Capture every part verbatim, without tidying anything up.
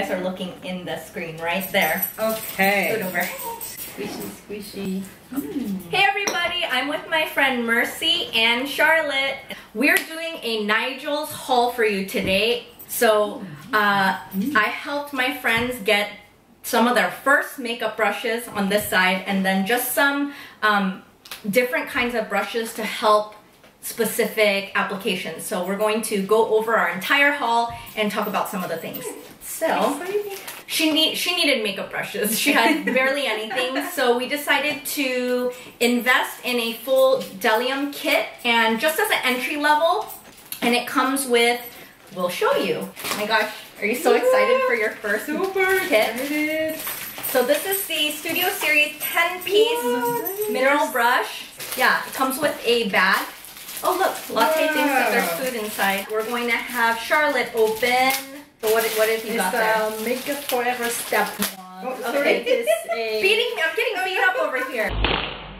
guys are looking in the screen right there. Okay. Scoot over. Squishy, squishy. Mm. Hey everybody, I'm with my friend Mercy and Charlotte. We're doing a Nigel's haul for you today. So uh, mm. I helped my friends get some of their first makeup brushes on this side, and then just some um, different kinds of brushes to help specific applications. So we're going to go over our entire haul and talk about some of the things. So she need she needed makeup brushes. She had barely anything, so we decided to invest in a full Bdellium kit, and just as an entry level, and it comes with, we'll show you. Oh my gosh, are you so excited for your first Super kit? It is. So this is the Studio Series ten piece what? mineral brush. Yeah, it comes with a bag. Oh look, Latte wow. thinks that there's food inside. We're going to have Charlotte open. So what, what have you it's got there? It's Make Up Forever Step one. Oh, okay. It is a... Beating, I'm getting beat up over here.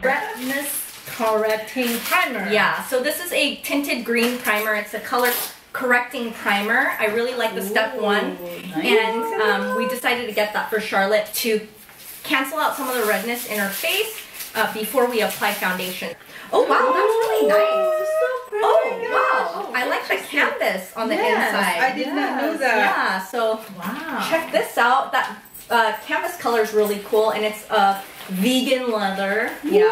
Redness Correcting Primer. Yeah, so this is a tinted green primer. It's a color correcting primer. I really like the Step Ooh, one. Nice. And um, we decided to get that for Charlotte to cancel out some of the redness in her face uh, before we apply foundation. Oh wow, oh, that's really nice. Oh, wow! Oh, I like the canvas on the yes, inside. I did yes. not know that. Yeah, so wow. check this out. That uh, canvas color is really cool, and it's a uh, vegan leather. Yeah,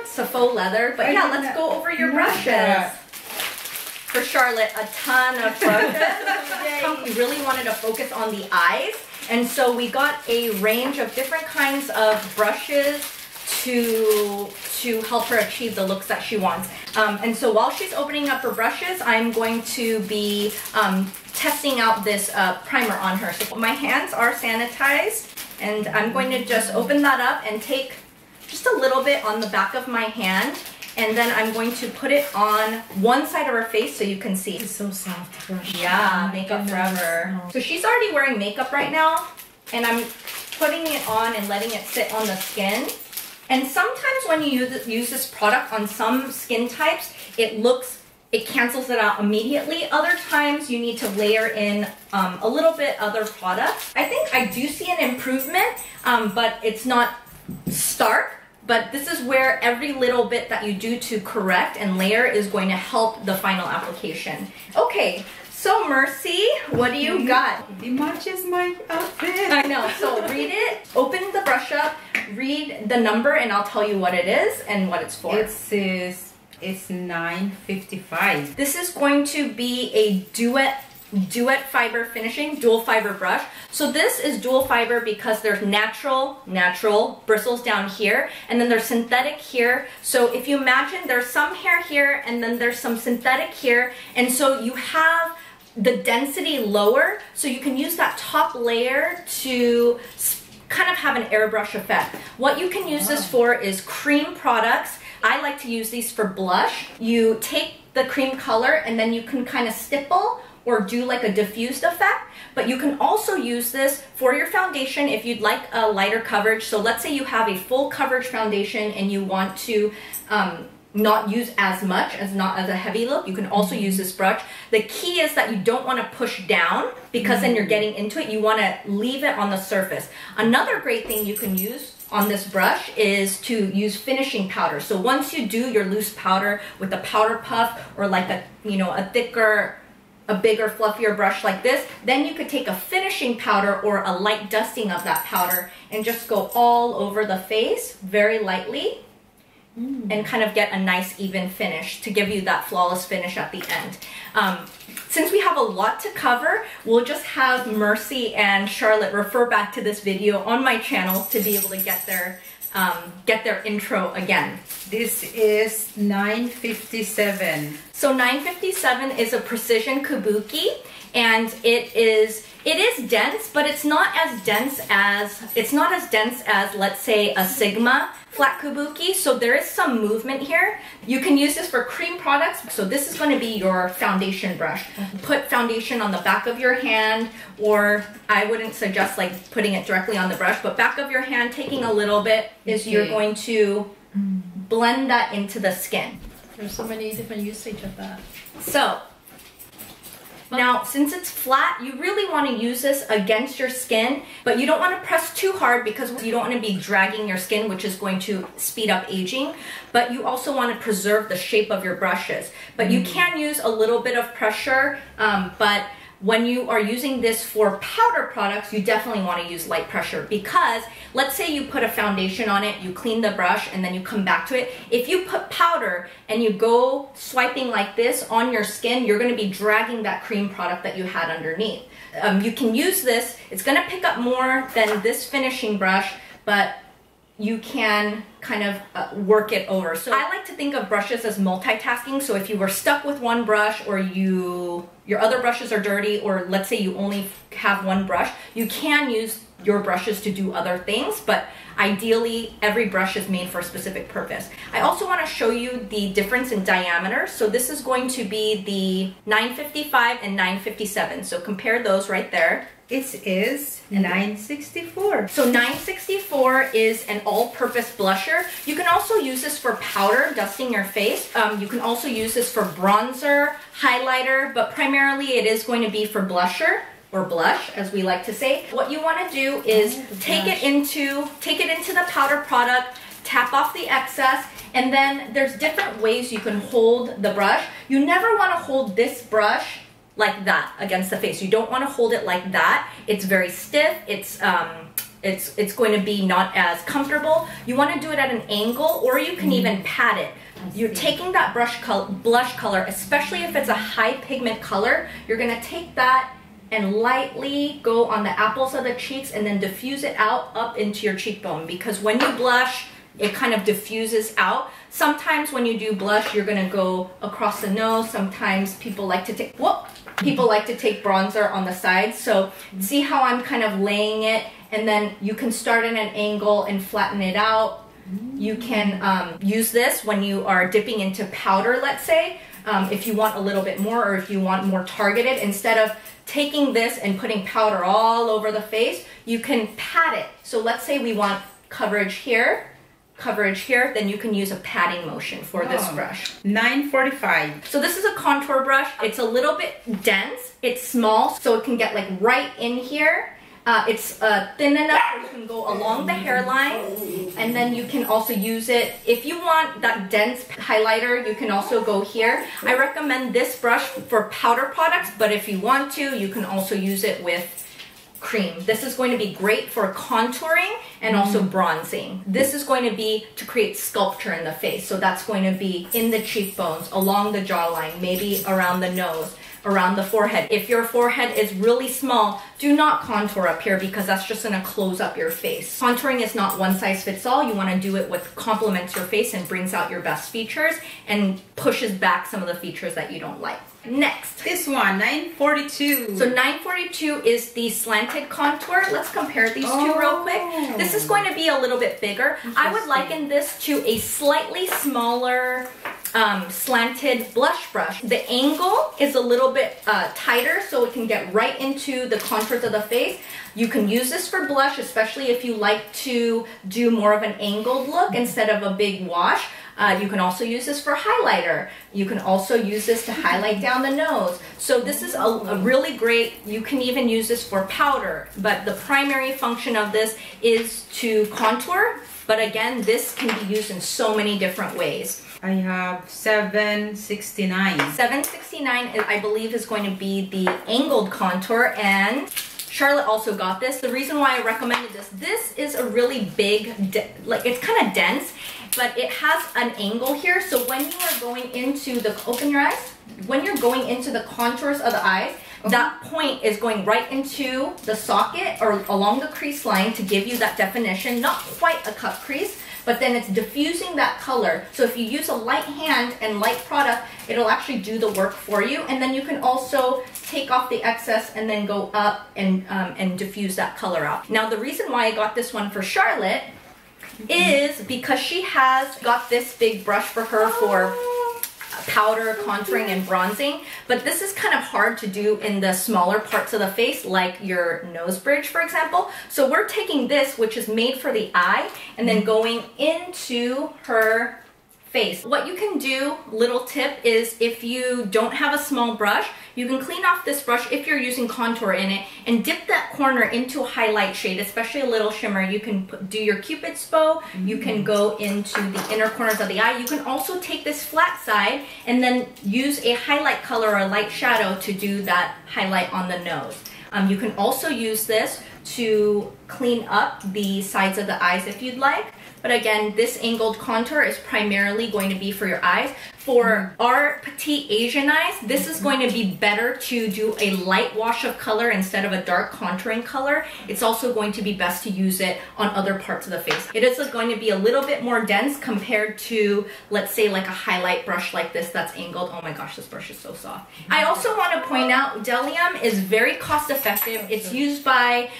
it's a faux leather. But I yeah, let's go over your brushes. That. For Charlotte, a ton of brushes. We really wanted to focus on the eyes, and so we got a range of different kinds of brushes to to help her achieve the looks that she wants. Um, and so while she's opening up her brushes, I'm going to be um, testing out this uh, primer on her. So my hands are sanitized, and I'm going to just open that up and take just a little bit on the back of my hand, and then I'm going to put it on one side of her face so you can see. It's so soft. Yeah, Makeup Forever. So she's already wearing makeup right now, and I'm putting it on and letting it sit on the skin. And sometimes when you use this product on some skin types, it looks, it cancels it out immediately. Other times you need to layer in um, a little bit other product. I think I do see an improvement, um, but it's not stark. But this is where every little bit that you do to correct and layer is going to help the final application. Okay. So Mercy, what do you got? It matches my outfit. I know, so read it, open the brush up, read the number, and I'll tell you what it is and what it's for. It says it's nine fifty-five. This is going to be a duet duet fiber finishing, dual fiber brush. So this is dual fiber because there's natural, natural bristles down here, and then there's synthetic here. So if you imagine there's some hair here, and then there's some synthetic here, and so you have the density lower, so you can use that top layer to kind of have an airbrush effect. What you can use oh. this for is cream products. I like to use these for blush. You take the cream color and then you can kind of stipple or do like a diffused effect, but you can also use this for your foundation if you'd like a lighter coverage. So let's say you have a full coverage foundation and you want to um, not use as much, as not as a heavy look, you can also use this brush. The key is that you don't want to push down, because then you're getting into it. You want to leave it on the surface. Another great thing you can use on this brush is to use finishing powder. So once you do your loose powder with a powder puff, or like a, you know, a thicker, a bigger, fluffier brush like this, then you could take a finishing powder or a light dusting of that powder and just go all over the face very lightly, and kind of get a nice even finish to give you that flawless finish at the end. Um, since we have a lot to cover, we'll just have Mercy and Charlotte refer back to this video on my channel to be able to get their um, get their intro again. This is nine fifty-seven. So nine fifty-seven is a precision kabuki, and it is it is dense, but it's not as dense as it's not as dense as let's say a Sigma flat kabuki, so there is some movement here. You can use this for cream products. So this is going to be your foundation brush. Put foundation on the back of your hand, or I wouldn't suggest like putting it directly on the brush, but back of your hand, taking a little bit, is okay. You're going to blend that into the skin. There's so many different usage of that. So Now, since it's flat, you really want to use this against your skin, but you don't want to press too hard because you don't want to be dragging your skin, which is going to speed up aging, but you also want to preserve the shape of your brushes. But you can use a little bit of pressure, um, but when you are using this for powder products, you definitely want to use light pressure, because let's say you put a foundation on it, you clean the brush, and then you come back to it. If you put powder and you go swiping like this on your skin, you're going to be dragging that cream product that you had underneath. Um, you can use this. It's going to pick up more than this finishing brush, but you can kind of uh, work it over. So I like to think of brushes as multitasking. So if you were stuck with one brush, or you your other brushes are dirty, or let's say you only have one brush, you can use your brushes to do other things, but ideally every brush is made for a specific purpose. I also want to show you the difference in diameter. So this is going to be the nine fifty-five and nine fifty-seven. So compare those right there. This is nine sixty-four. So nine sixty-four is an all-purpose blusher. You can also use this for powder, dusting your face. Um, you can also use this for bronzer, highlighter, but primarily it is going to be for blusher, or blush as we like to say. What you want to do is take it into take it into the powder product, tap off the excess, and then there's different ways you can hold the brush. You never want to hold this brush like that against the face. You don't want to hold it like that. It's very stiff. It's um it's it's going to be not as comfortable. You want to do it at an angle, or you can even pat it. You're taking that brush color, blush color, especially if it's a high pigment color, you're going to take that and lightly go on the apples of the cheeks and then diffuse it out up into your cheekbone, because when you blush, it kind of diffuses out. Sometimes when you do blush, you're gonna go across the nose. Sometimes people like to take whoop, people like to take bronzer on the sides. So see how I'm kind of laying it, and then you can start at an angle and flatten it out. You can um, use this when you are dipping into powder, let's say, um, if you want a little bit more, or if you want more targeted. Instead of taking this and putting powder all over the face, you can pat it. So let's say we want coverage here, coverage here, then you can use a patting motion for oh. this brush. nine forty-five. So this is a contour brush. It's a little bit dense, it's small, so it can get like right in here. Uh, it's uh, thin enough so you can go along the hairline, and then you can also use it. If you want that dense highlighter, you can also go here. I recommend this brush for powder products, but if you want to, you can also use it with cream. This is going to be great for contouring and also bronzing. This is going to be to create sculpture in the face. So that's going to be in the cheekbones, along the jawline, maybe around the nose, around the forehead. If your forehead is really small, do not contour up here, because that's just gonna close up your face. Contouring is not one size fits all. You wanna do it what complements your face and brings out your best features and pushes back some of the features that you don't like. Next, this one, nine forty-two. So nine forty-two is the slanted contour. Let's compare these oh. two real quick. This is going to be a little bit bigger. I would liken this to a slightly smaller um, slanted blush brush. The angle is a little bit uh, tighter, so it can get right into the contours of the face. You can use this for blush, especially if you like to do more of an angled look instead of a big wash. Uh, you can also use this for highlighter. You can also use this to highlight down the nose. So this is a, a really great, you can even use this for powder, but the primary function of this is to contour. But again, this can be used in so many different ways. I have seven sixty-nine. seven sixty-nine, I believe, is going to be the angled contour, and Charlotte also got this. The reason why I recommended this, this is a really big, like it's kind of dense, but it has an angle here. So when you are going into the, open your eyes, when you're going into the contours of the eyes, okay. that point is going right into the socket or along the crease line to give you that definition, not quite a cut crease, but then it's diffusing that color. So if you use a light hand and light product, it'll actually do the work for you. And then you can also take off the excess and then go up and, um, and diffuse that color out. Now, the reason why I got this one for Charlotte is because she has got this big brush for her for powder, contouring, and bronzing, but this is kind of hard to do in the smaller parts of the face, like your nose bridge, for example. So we're taking this, which is made for the eye, and then going into her face. What you can do, little tip, is if you don't have a small brush, you can clean off this brush if you're using contour in it and dip that corner into a highlight shade, especially a little shimmer. You can put, do your Cupid's bow, you can go into the inner corners of the eye. You can also take this flat side and then use a highlight color or a light shadow to do that highlight on the nose. Um, you can also use this to clean up the sides of the eyes if you'd like. But again, this angled contour is primarily going to be for your eyes. For our petite Asian eyes, this is going to be better to do a light wash of color instead of a dark contouring color. It's also going to be best to use it on other parts of the face. It is going to be a little bit more dense compared to, let's say, like a highlight brush like this that's angled. Oh my gosh, this brush is so soft. I also want to point out, Bdellium is very cost effective. It's used by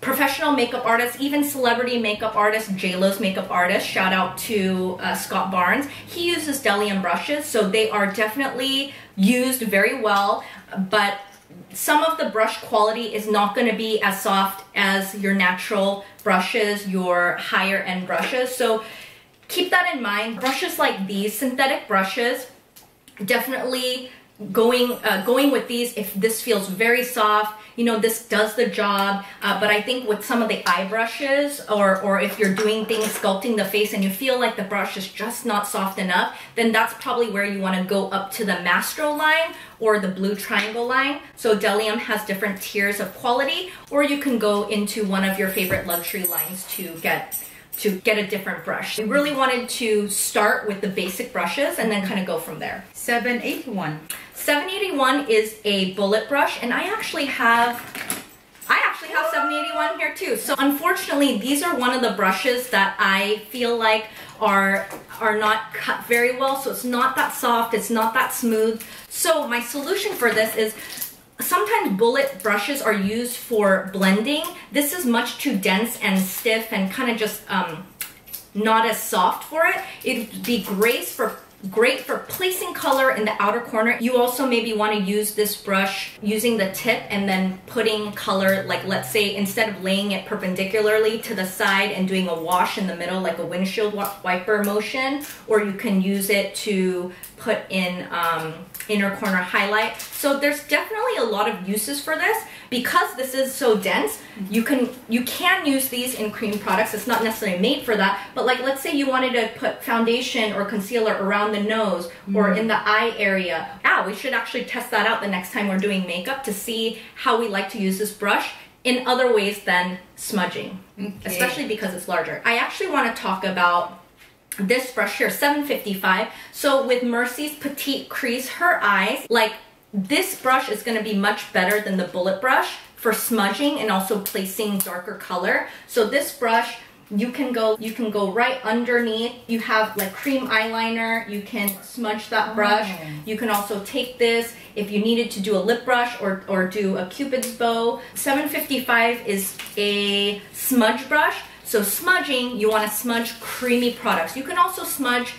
professional makeup artists, even celebrity makeup artists, J Lo's makeup artist, shout out to uh, Scott Barnes. He uses Bdellium brushes, so they are definitely used very well, but some of the brush quality is not going to be as soft as your natural brushes, your higher end brushes. So keep that in mind. Brushes like these, synthetic brushes, definitely going uh, going with these if this feels very soft. You know, this does the job, uh, but I think with some of the eye brushes, or or if you're doing things, sculpting the face, and you feel like the brush is just not soft enough, then that's probably where you want to go up to the Mastro line or the blue triangle line. So Bdellium has different tiers of quality, or you can go into one of your favorite luxury lines to get to get a different brush. We really wanted to start with the basic brushes and then kind of go from there. seven eighty-one. seven eighty-one is a bullet brush, and I actually have I actually have seven eighty-one here too. So unfortunately, these are one of the brushes that I feel like are are not cut very well, so it's not that soft, it's not that smooth. So my solution for this is, sometimes bullet brushes are used for blending. This is much too dense and stiff and kind of just um, not as soft for it. It'd be great for great for placing color in the outer corner. You also maybe want to use this brush using the tip and then putting color, like let's say instead of laying it perpendicularly to the side and doing a wash in the middle like a windshield wiper motion, or you can use it to put in um, inner corner highlight. So there's definitely a lot of uses for this. Because this is so dense, you can you can use these in cream products. It's not necessarily made for that, but like let's say you wanted to put foundation or concealer around the nose or in the eye area. Ah, we should actually test that out the next time we're doing makeup to see how we like to use this brush in other ways than smudging, okay. Especially because it's larger. I actually want to talk about this brush here, seven fifty-five. So with Mercy's petite crease, her eyes, like this brush is going to be much better than the bullet brush for smudging and also placing darker color. So this brush, you can go you can go right underneath. You have like cream eyeliner, you can smudge that brush. You can also take this if you needed to do a lip brush or, or do a Cupid's bow. seven fifty-five is a smudge brush. So smudging, you want to smudge creamy products. You can also smudge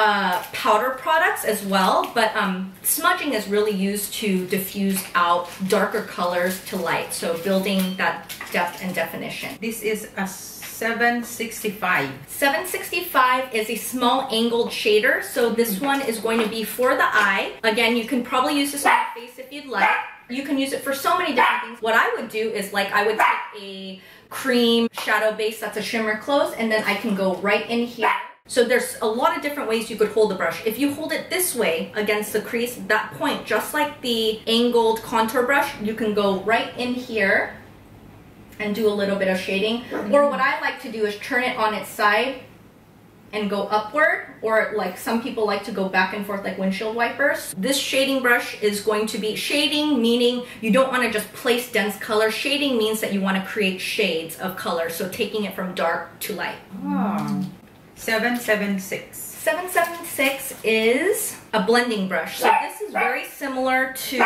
uh, powder products as well, but um, smudging is really used to diffuse out darker colors to light, so building that depth and definition. This is a seven sixty-five. seven sixty-five is a small angled shader, so this one is going to be for the eye. Again, you can probably use this on your face if you'd like. You can use it for so many different things. What I would do is, like, I would take a cream shadow base that's a shimmer close, and then I can go right in here. So there's a lot of different ways you could hold the brush. If you hold it this way against the crease, that point, just like the angled contour brush, you can go right in here and do a little bit of shading. Or what I like to do is turn it on its side and go upward, or like some people like to go back and forth like windshield wipers. This shading brush is going to be shading, meaning you don't want to just place dense color. Shading means that you want to create shades of color, so taking it from dark to light. Oh. seven seventy-six. seven seventy-six is a blending brush. So this is very similar to,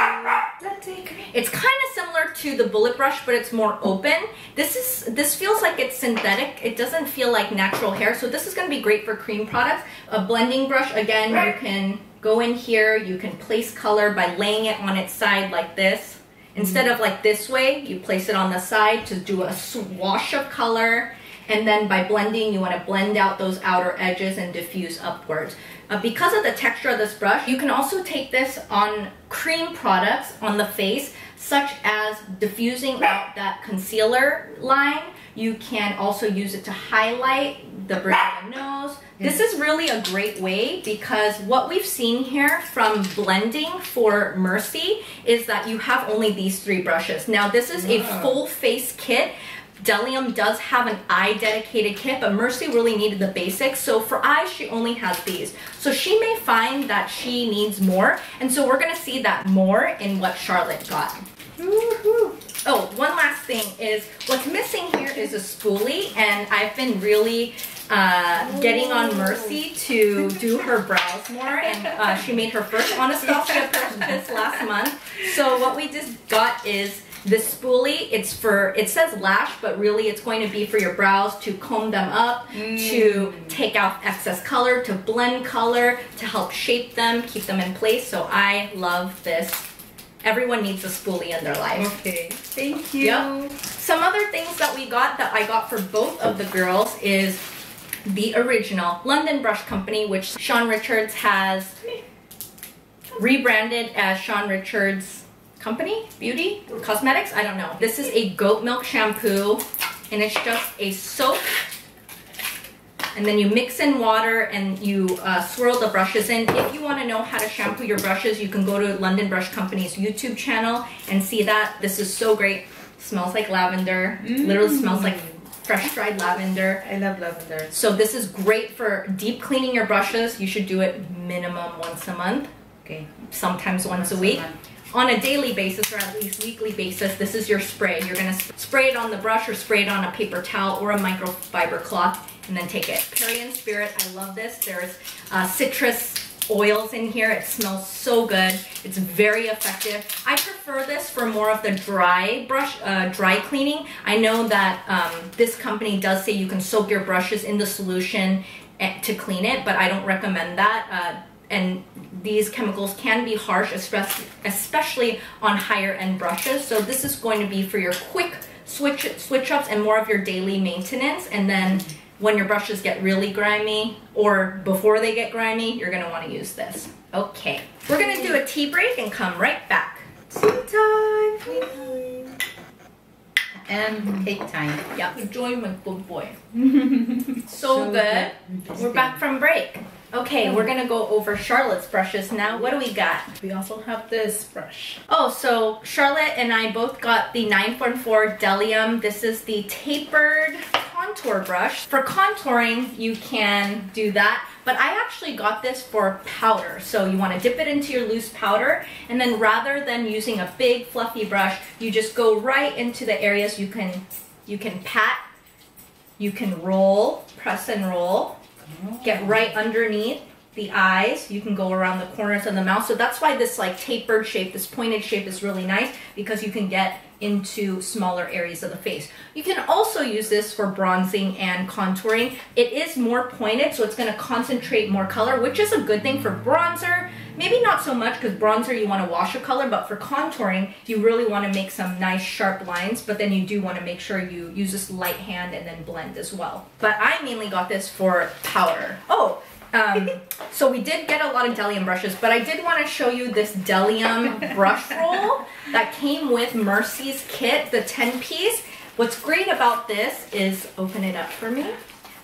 it's kind of similar to the bullet brush, but it's more open. This is this feels like it's synthetic. It doesn't feel like natural hair. So this is going to be great for cream products. A blending brush, again, you can go in here. You can place color by laying it on its side like this. Instead of like this way, you place it on the side to do a swash of color. And then by blending, you want to blend out those outer edges and diffuse upwards. Uh, because of the texture of this brush, you can also take this on cream products on the face, such as diffusing out that concealer line. You can also use it to highlight the bridge of the nose. This is really a great way, because what we've seen here from blending for Mercy is that you have only these three brushes. Now this is a full face kit. Bdellium does have an eye dedicated kit, but Mercy really needed the basics. So for eyes, she only has these. So she may find that she needs more. And so we're gonna see that more in what Charlotte got. Woo-hoo. Oh, one last thing is what's missing here is a spoolie, and I've been really uh, getting on Mercy to do her brows more, and uh, she made her first Anastasia purchase last month. So what we just got is this spoolie. It's for, it says lash, but really it's going to be for your brows to comb them up, mm. to take out excess color, to blend color, to help shape them, keep them in place. So I love this. Everyone needs a spoolie in their life. Okay, thank you. Yep. Some other things that we got that I got for both of the girls is the original London Brush Company, which Sian Richards has rebranded as Sian Richards Company? Beauty? Cosmetics? I don't know. This is a goat milk shampoo, and it's just a soap. And then you mix in water and you uh, swirl the brushes in. If you want to know how to shampoo your brushes, you can go to London Brush Company's YouTube channel and see that. This is so great. Smells like lavender. Mm. Literally smells like fresh dried lavender. I love lavender. So this is great for deep cleaning your brushes. You should do it minimum once a month. Okay. Sometimes once, once a week. A on a daily basis, or at least weekly basis, this is your spray. You're going to spray it on the brush or spray it on a paper towel or a microfiber cloth. And then take it. Parian Spirit, I love this. There's uh, citrus oils in here. It smells so good. It's very effective. I prefer this for more of the dry brush, uh, dry cleaning. I know that um, this company does say you can soak your brushes in the solution to clean it, but I don't recommend that. Uh, and these chemicals can be harsh, especially on higher end brushes. So this is going to be for your quick switch, switch ups and more of your daily maintenance. And then when your brushes get really grimy, or before they get grimy, you're gonna wanna use this. Okay, we're gonna do a tea break and come right back. Tea time! Tea time. And cake time. Yeah, enjoy my good boy. so, so good. good. We're back from break. Okay, we're gonna go over Charlotte's brushes now. What do we got? We also have this brush. Oh, so Charlotte and I both got the nine one four Bdellium. This is the tapered contour brush. For contouring, you can do that, but I actually got this for powder. So you wanna dip it into your loose powder, and then rather than using a big fluffy brush, you just go right into the areas you can, you can pat, you can roll, press and roll. Get right underneath the eyes. You can go around the corners of the mouth. So that's why this like tapered shape, this pointed shape is really nice, because you can get into smaller areas of the face. You can also use this for bronzing and contouring. It is more pointed, so it's going to concentrate more color, which is a good thing for bronzer. Maybe not so much, because bronzer you want to wash a color, but for contouring you really want to make some nice sharp lines, but then you do want to make sure you use this light hand and then blend as well. But I mainly got this for powder. Oh! Um, so we did get a lot of Bdellium brushes, but I did want to show you this Bdellium brush roll that came with Mercy's kit, the ten piece. What's great about this is, open it up for me.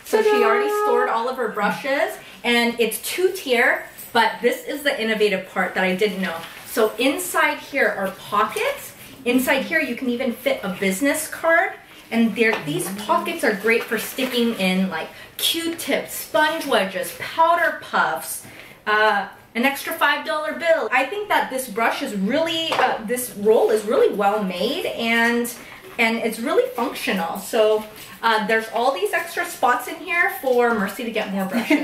So she already stored all of her brushes, and it's two tier, but this is the innovative part that I didn't know. So inside here are pockets. Inside here you can even fit a business card. And these pockets are great for sticking in like Q-tips, sponge wedges, powder puffs, uh, an extra five dollar bill. I think that this brush is really, uh, this roll is really well made, and and it's really functional. So uh, there's all these extra spots in here for Mercy to get more brushes.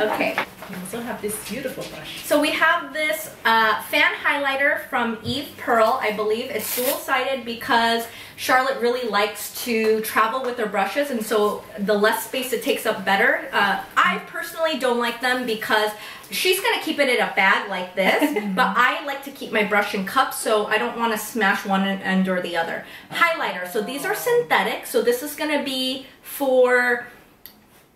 Okay. We also have this beautiful brush. So we have this uh, fan highlighter from Eve Pearl, I believe. It's dual-sided because Charlotte really likes to travel with her brushes, and so the less space it takes up, better. Uh, I personally don't like them because she's gonna keep it in a bag like this, but I like to keep my brush in cups, so I don't wanna smash one end or the other. Highlighter, so these are synthetic, so this is gonna be for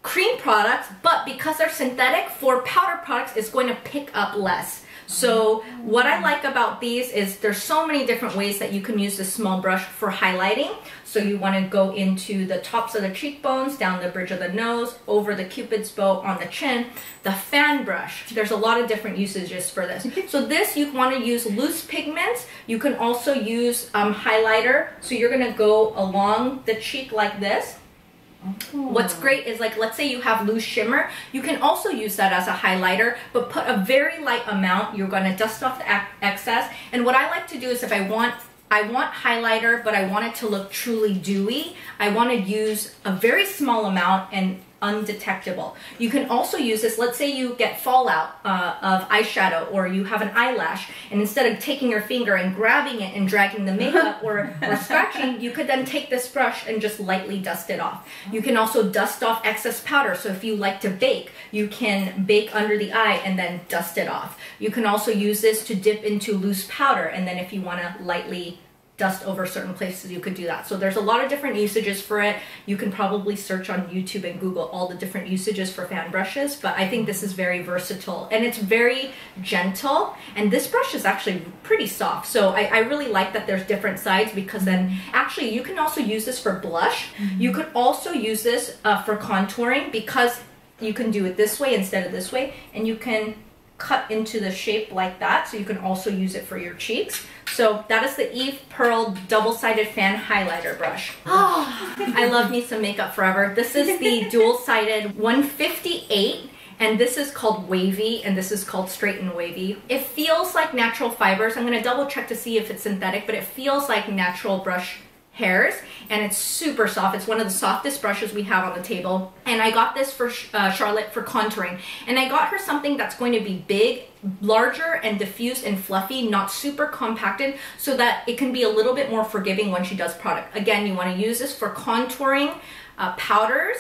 cream products, but because they're synthetic, for powder products, it's going to pick up less. So what I like about these is there's so many different ways that you can use this small brush for highlighting. So you want to go into the tops of the cheekbones, down the bridge of the nose, over the cupid's bow, on the chin, the fan brush. There's a lot of different usages for this. So this, you want to use loose pigments. You can also use um, highlighter. So you're going to go along the cheek like this. Ooh. What's great is, like, let's say you have loose shimmer, you can also use that as a highlighter, but put a very light amount. You're going to dust off the excess. And what I like to do is, if I want I want highlighter, but I want it to look truly dewy, I want to use a very small amount and undetectable. You can also use this, let's say you get fallout uh, of eyeshadow, or you have an eyelash, and instead of taking your finger and grabbing it and dragging the makeup or, or scratching, you could then take this brush and just lightly dust it off. You can also dust off excess powder, so if you like to bake, you can bake under the eye and then dust it off. You can also use this to dip into loose powder, and then if you want to lightly dust over certain places, you could do that. So there's a lot of different usages for it. You can probably search on YouTube and Google all the different usages for fan brushes, but I think this is very versatile, and it's very gentle, and this brush is actually pretty soft. So I, I really like that there's different sides, because then actually you can also use this for blush. You could also use this uh, for contouring, because you can do it this way instead of this way, and you can cut into the shape like that, so you can also use it for your cheeks. So that is the Eve Pearl double-sided fan highlighter brush. Oh, I love me some Make Up Forever. This is the dual-sided one fifty-eight, and this is called Wavy, and this is called Straight and Wavy. It feels like natural fibers. I'm gonna double check to see if it's synthetic, but it feels like natural brush hairs, and it's super soft. It's one of the softest brushes we have on the table, and I got this for uh, Charlotte for contouring, and I got her something that's going to be big, larger, and diffused and fluffy, not super compacted, so that it can be a little bit more forgiving when she does product. Again, you want to use this for contouring, uh, powders.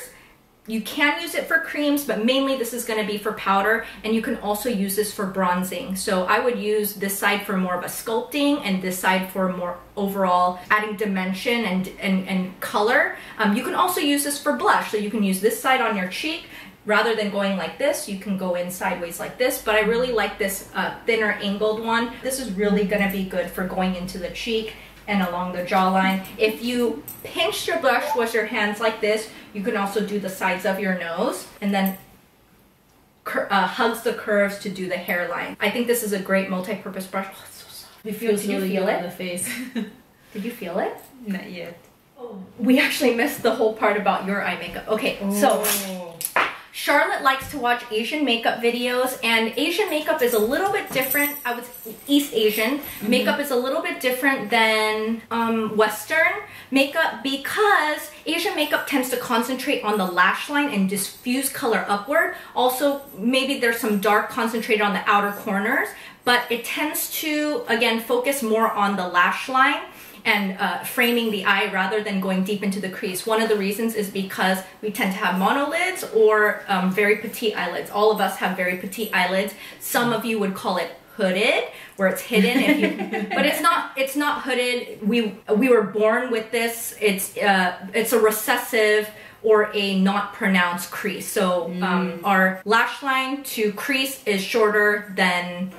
You can use it for creams, but mainly this is going to be for powder, and you can also use this for bronzing. So I would use this side for more of a sculpting, and this side for more overall adding dimension and, and, and color. Um, you can also use this for blush, so you can use this side on your cheek. Rather than going like this, you can go in sideways like this, but I really like this uh, thinner angled one. This is really going to be good for going into the cheek and along the jawline. If you pinch your brush with your hands like this, you can also do the sides of your nose, and then uh, hugs the curves to do the hairline. I think this is a great multi-purpose brush. Oh, it's so soft. It feels really good on the face. Did you feel it? Not yet. Oh. We actually missed the whole part about your eye makeup. Okay, oh. So Charlotte likes to watch Asian makeup videos, and Asian makeup is a little bit different. I was East Asian makeup is a little bit different than um, Western makeup, because Asian makeup tends to concentrate on the lash line and diffuse color upward. Also, maybe there's some dark concentrated on the outer corners, but it tends to, again, focus more on the lash line and uh, framing the eye rather than going deep into the crease. One of the reasons is because we tend to have monolids or um, very petite eyelids. All of us have very petite eyelids. Some of you would call it hooded, where it's hidden, if you, but it's not, it's not hooded. We, we were born with this. It's, uh, it's a recessive or a not pronounced crease. So um, mm. our lash line to crease is shorter than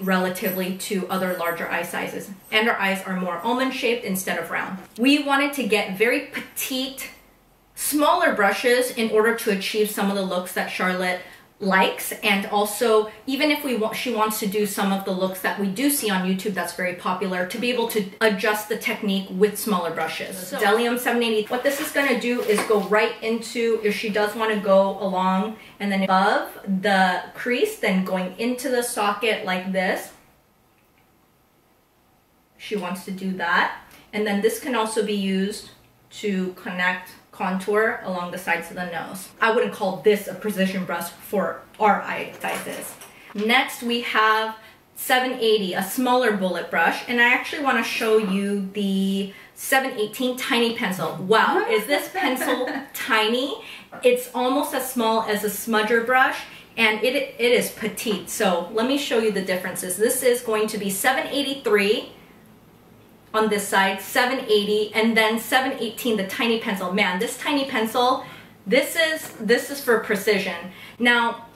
relatively to other larger eye sizes, and our eyes are more almond shaped instead of round. We wanted to get very petite, smaller brushes in order to achieve some of the looks that Charlotte likes, and also even if we want, she wants to do some of the looks that we do see on YouTube that's very popular, to be able to adjust the technique with smaller brushes. So Bdellium seven eighty, what this is going to do is go right into, if she does want to go along and then above the crease, then going into the socket like this, she wants to do that, and then this can also be used to connect contour along the sides of the nose. I wouldn't call this a precision brush for our eye sizes. Next we have seven eighty, a smaller bullet brush, and I actually want to show you the seven eighteen tiny pencil. Wow, is this pencil tiny? It's almost as small as a smudger brush, and it, it is petite. So let me show you the differences. This is going to be seven eighty-three on this side, seven eighty, and then seven eighteen, the tiny pencil. Man, this tiny pencil This is, this is for precision. Now,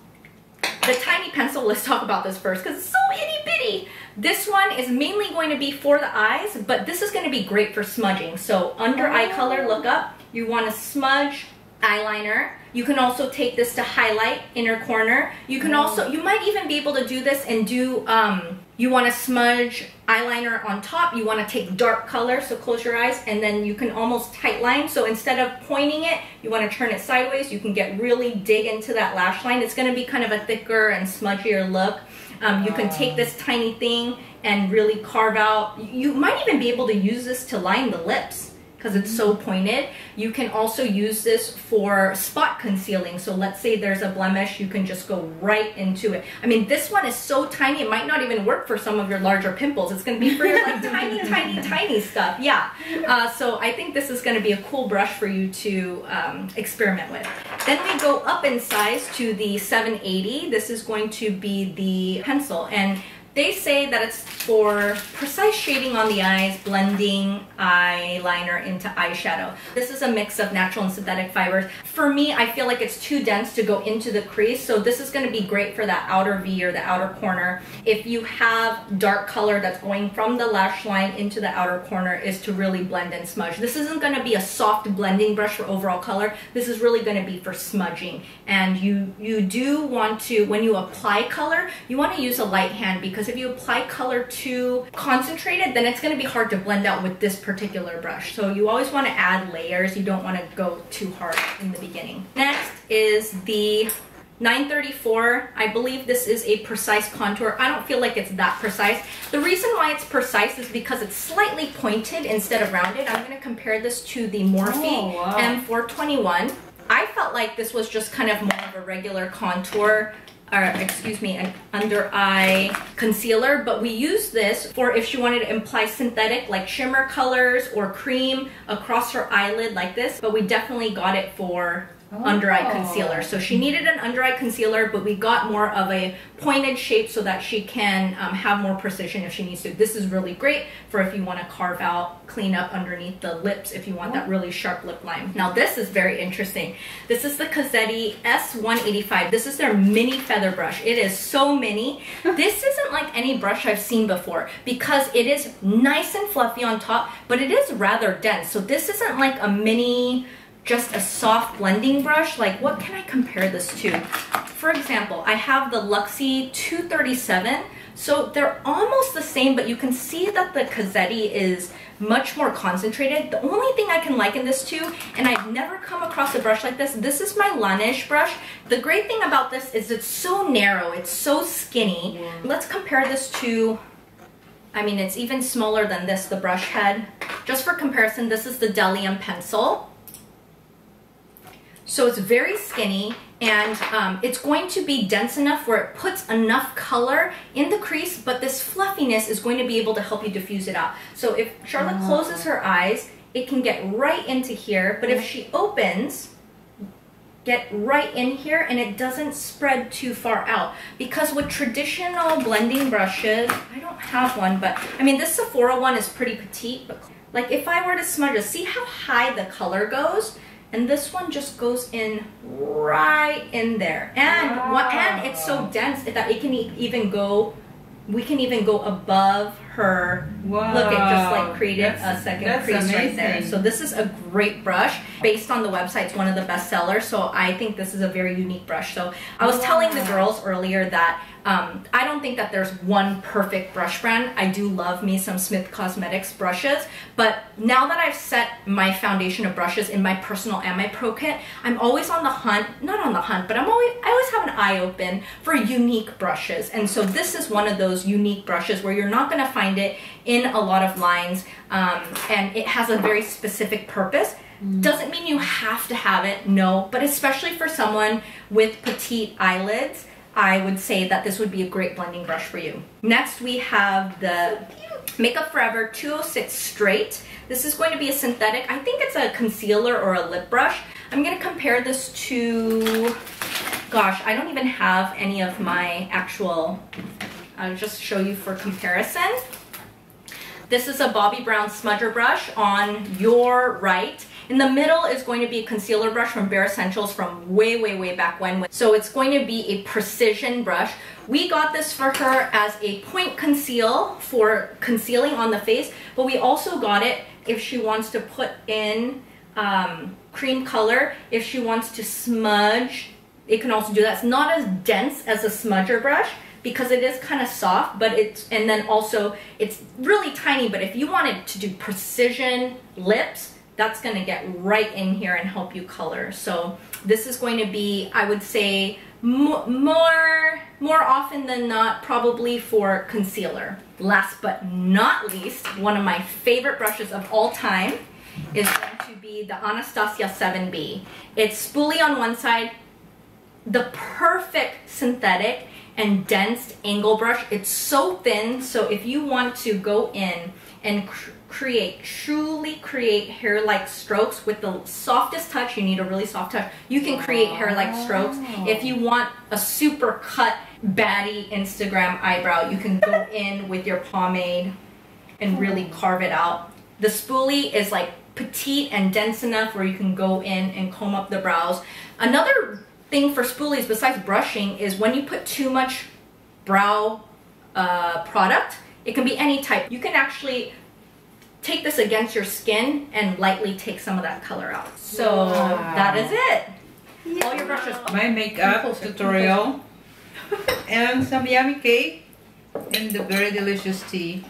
the tiny pencil, let's talk about this first because it's so itty bitty. This one is mainly going to be for the eyes, but this is going to be great for smudging. So under eye color, look up. You want to smudge eyeliner. You can also take this to highlight inner corner. You can also, you might even be able to do this and do, um, you want to smudge eyeliner on top. You want to take dark color, so close your eyes, and then you can almost tight line. So instead of pointing it, you want to turn it sideways. You can get really dig into that lash line. It's going to be kind of a thicker and smudgier look. Um, you can take this tiny thing and really carve out. You might even be able to use this to line the lips, because it's so pointed. You can also use this for spot concealing. So let's say there's a blemish, you can just go right into it. I mean, this one is so tiny, it might not even work for some of your larger pimples. It's gonna be for your like tiny, tiny, tiny stuff, yeah. Uh, so I think this is gonna be a cool brush for you to um, experiment with. Then we go up in size to the seven eighty. This is going to be the pencil. And they say that it's for precise shading on the eyes, blending eyeliner into eyeshadow. This is a mix of natural and synthetic fibers. For me, I feel like it's too dense to go into the crease, so this is gonna be great for that outer V or the outer corner. If you have dark color that's going from the lash line into the outer corner, is to really blend and smudge. This isn't gonna be a soft blending brush for overall color. This is really gonna be for smudging. And you, you do want to, when you apply color, you wanna use a light hand, because if you apply color too concentrated, then it's going to be hard to blend out with this particular brush. So you always want to add layers. You don't want to go too hard in the beginning. Next is the nine thirty-four. I believe this is a precise contour. I don't feel like it's that precise. The reason why it's precise is because it's slightly pointed instead of rounded. I'm going to compare this to the Morphe oh, wow. M four twenty-one. I felt like this was just kind of more of a regular contour, or excuse me, an under eye concealer, but we use this for if she wanted to imply synthetic like shimmer colors or cream across her eyelid like this, but we definitely got it for oh. under eye concealer. So she needed an under eye concealer, but we got more of a pointed shape so that she can um, have more precision if she needs to. This is really great for if you want to carve out, clean up underneath the lips if you want oh. that really sharp lip line. Now this is very interesting. This is the Cozzette S one eighty-five. This is their mini feather brush. It is so mini. This isn't like any brush I've seen before because it is nice and fluffy on top, but it is rather dense. So this isn't like a mini, just a soft blending brush. Like, what can I compare this to? For example, I have the Luxie two thirty-seven. So they're almost the same, but you can see that the Cozzette is much more concentrated. The only thing I can liken this to, and I've never come across a brush like this, this is my Lanish brush. The great thing about this is it's so narrow, it's so skinny. Yeah. Let's compare this to, I mean, it's even smaller than this, the brush head. Just for comparison, this is the Bdellium pencil. So it's very skinny, and um, it's going to be dense enough where it puts enough color in the crease, but this fluffiness is going to be able to help you diffuse it out. So if Charlotte oh. closes her eyes, it can get right into here, but if she opens, get right in here, and it doesn't spread too far out. Because with traditional blending brushes, I don't have one, but I mean, this Sephora one is pretty petite, but like if I were to smudge it, see how high the color goes? And this one just goes in right in there. And wow. what, and it's so dense that it can e even go, we can even go above her. Wow. Look, it just like created that's, a second crease amazing. Right there. So this is a great brush. Based on the website, it's one of the best sellers. So I think this is a very unique brush. So I was wow. telling the girls earlier that Um, I don't think that there's one perfect brush brand. I do love me some Smith Cosmetics brushes, but now that I've set my foundation of brushes in my personal and my pro kit, I'm always on the hunt, not on the hunt, but I'm always, I always have an eye open for unique brushes. And so this is one of those unique brushes where you're not gonna find it in a lot of lines, um, and it has a very specific purpose. Doesn't mean you have to have it, no, but especially for someone with petite eyelids, I would say that this would be a great blending brush for you. Next we have the Make Up Forever two oh six Straight. This is going to be a synthetic. I think it's a concealer or a lip brush. I'm gonna compare this to, gosh, I don't even have any of my actual, I'll just show you for comparison. This is a Bobbi Brown smudger brush on your right. In the middle is going to be a concealer brush from Bare Essentials from way, way, way back when. So it's going to be a precision brush. We got this for her as a point conceal for concealing on the face, but we also got it if she wants to put in um, cream color, if she wants to smudge, it can also do that. It's not as dense as a smudger brush because it is kind of soft, but it's, and then also it's really tiny, but if you wanted to do precision lips, that's going to get right in here and help you color. So this is going to be, I would say, mo more more often than not, probably for concealer. Last but not least, one of my favorite brushes of all time is going to be the Anastasia seven B. It's spoolie on one side, the perfect synthetic and dense angle brush. It's so thin, so if you want to go in and cr create, truly create hair-like strokes with the softest touch, you need a really soft touch, you can create hair-like strokes. If you want a super cut, baddie Instagram eyebrow, you can go in with your pomade and really carve it out. The spoolie is like petite and dense enough where you can go in and comb up the brows. Another thing for spoolies besides brushing is when you put too much brow uh, product, it can be any type, you can actually take this against your skin and lightly take some of that color out. So wow. That is it. Yeah. All your brushes. My makeup closer, tutorial and some yummy cake and the very delicious tea.